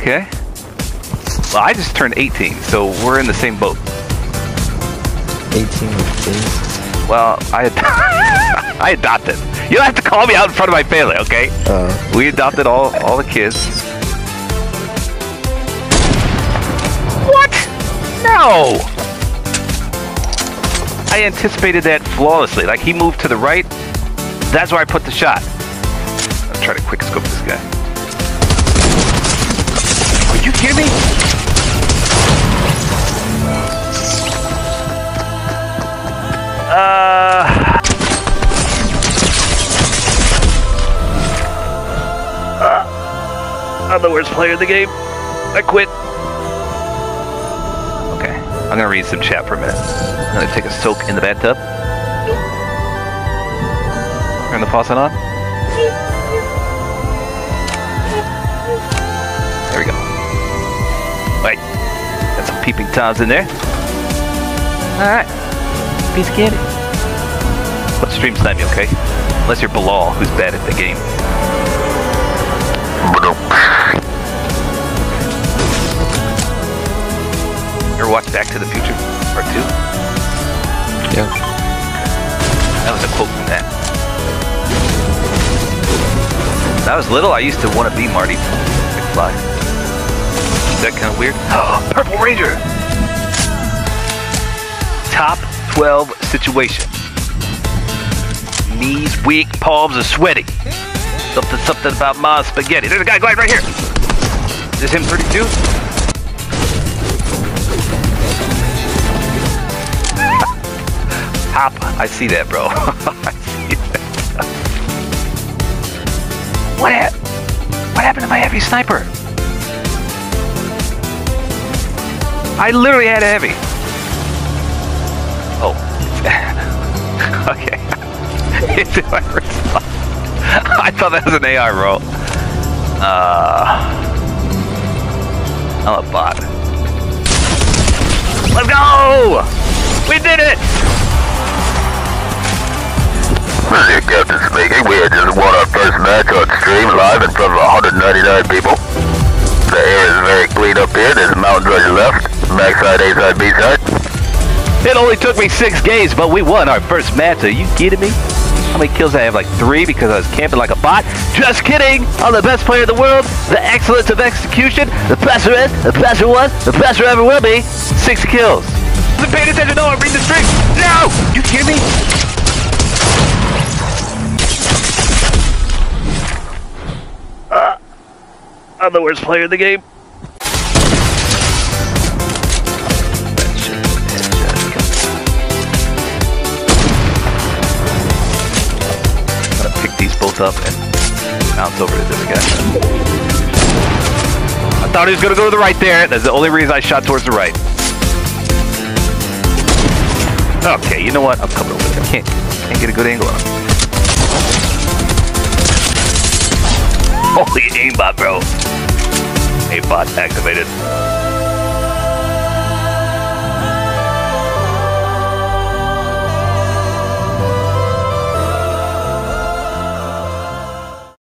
Okay. Well, I just turned 18, so we're in the same boat. 18 with kids? Well, I adopted. You don't have to call me out in front of my family, okay? We adopted all the kids. What? No! I anticipated that flawlessly. Like, he moved to the right. That's where I put the shot. I'll try to quick scope this guy. Could you hear me? I'm the worst player in the game. I quit. Okay, I'm gonna read some chat for a minute. I'm gonna take a soak in the bathtub. Turn the faucet on. There we go. Right, got some peeping toms in there. All right, piece of candy. Let's stream snipe me, okay? Unless you're Bilal, who's bad at the game. You ever watch Back to the Future Part 2? Yeah. That was a quote from that. When I was little, I used to want to be Marty McFly. Is that kind of weird? Oh, Purple Ranger! Top 12 situation. Knees weak, palms are sweaty. Something about my spaghetti. There's a guy gliding right here. Is this him 32? Hop. I see that, bro. I see that. What happened to my heavy sniper? I literally had a heavy. Oh. Okay. It's in my response. I thought that was an AR roll. I'm a bot. Let's go! We did it! This is Captain speaking. We had just won our first match on stream live in front of 199 people. The air is very clean up here. There's a mountain right to left. Backside, A side, B side. It only took me 6 games, but we won our first match. Are you kidding me? How many kills did I have? Like 3 because I was camping like a bot? Just kidding! I'm the best player in the world, the excellence of execution, the best there is, the best there was, the best there ever will be. 6 kills. I'm paying attention, no, I'm reading the stream. No! You hear me? I'm the worst player in the game. Both up and bounce over to this guy. I thought he was gonna go to the right there. That's the only reason I shot towards the right. Okay, you know what? I'm coming over there. Can't get a good angle on him. Holy aimbot, bro. Aimbot activated.